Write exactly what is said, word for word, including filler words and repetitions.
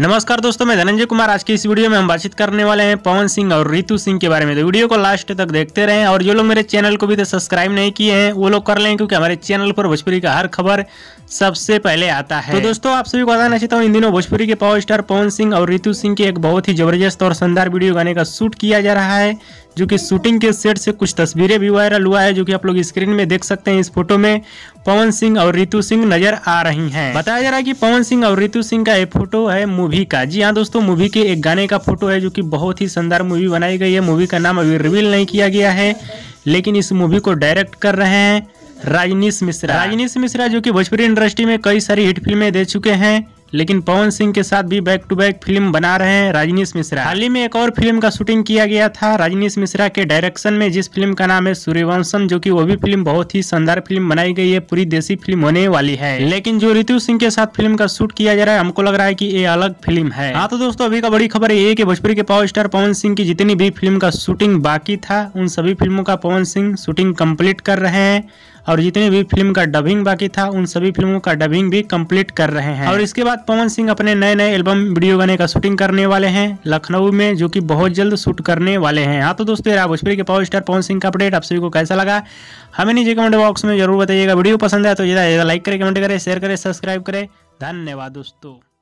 नमस्कार दोस्तों, मैं धनंजय कुमार। आज की इस वीडियो में हम बातचीत करने वाले हैं पवन सिंह और रितु सिंह के बारे में। तो वीडियो को लास्ट तक देखते रहें और जो लोग मेरे चैनल को भी तो सब्सक्राइब नहीं किए हैं वो लोग कर लें, क्योंकि हमारे चैनल पर भोजपुरी का हर खबर सबसे पहले आता है। तो दोस्तों, आप सभी को बताना चाहता हूँ, इन दिनों भोजपुरी के पावर स्टार पवन सिंह और रितु सिंह के एक बहुत ही जबरदस्त और शानदार वीडियो गाने का शूट किया जा रहा है, जो कि शूटिंग के सेट से कुछ तस्वीरें भी वायरल हुआ है, जो कि आप लोग स्क्रीन में देख सकते हैं। इस फोटो में पवन सिंह और रितु सिंह नजर आ रही हैं। बताया जा रहा है कि पवन सिंह और रितु सिंह का ये फोटो है मूवी का। जी हाँ दोस्तों, मूवी के एक गाने का फोटो है, जो कि बहुत ही शानदार मूवी बनाई गई है। मूवी का नाम अभी रिवील नहीं किया गया है, लेकिन इस मूवी को डायरेक्ट कर रहे हैं रजनीश मिश्रा। रजनीश मिश्रा जो कि भोजपुरी इंडस्ट्री में कई सारी हिट फिल्में दे चुके हैं, लेकिन पवन सिंह के साथ भी बैक टू बैक फिल्म बना रहे हैं रजनीश मिश्रा। हाल ही में एक और फिल्म का शूटिंग किया गया था रजनीश मिश्रा के डायरेक्शन में, जिस फिल्म का नाम है सूर्यवंशम, जो कि वो भी फिल्म बहुत ही शानदार फिल्म बनाई गई है, पूरी देसी फिल्म होने वाली है। लेकिन जो रितु सिंह के साथ फिल्म का शूट किया जा रहा है, हमको लग रहा है की ये अलग फिल्म है। हाँ तो दोस्तों, अभी का बड़ी खबर ये है की भोजपुरी के पावर स्टार पवन सिंह की जितनी भी फिल्म का शूटिंग बाकी था, उन सभी फिल्मों का पवन सिंह शूटिंग कम्प्लीट कर रहे हैं, और जितनी भी फिल्म का डबिंग बाकी था, उन सभी फिल्मों का डबिंग भी कंप्लीट कर रहे हैं। और इसके बाद पवन सिंह अपने नए नए एल्बम वीडियो गाने का शूटिंग करने वाले हैं लखनऊ में, जो कि बहुत जल्द शूट करने वाले हैं। हाँ तो दोस्तों, ये भोजपुरी के पावर स्टार पवन सिंह का अपडेट। आप सभी को कैसा लगा हमें नीचे कमेंट बॉक्स में जरूर बताइएगा। वीडियो पसंद आया तो ज़्यादा ज़्यादा लाइक करें, कमेंट करें, शेयर करें, सब्सक्राइब करें। धन्यवाद दोस्तों।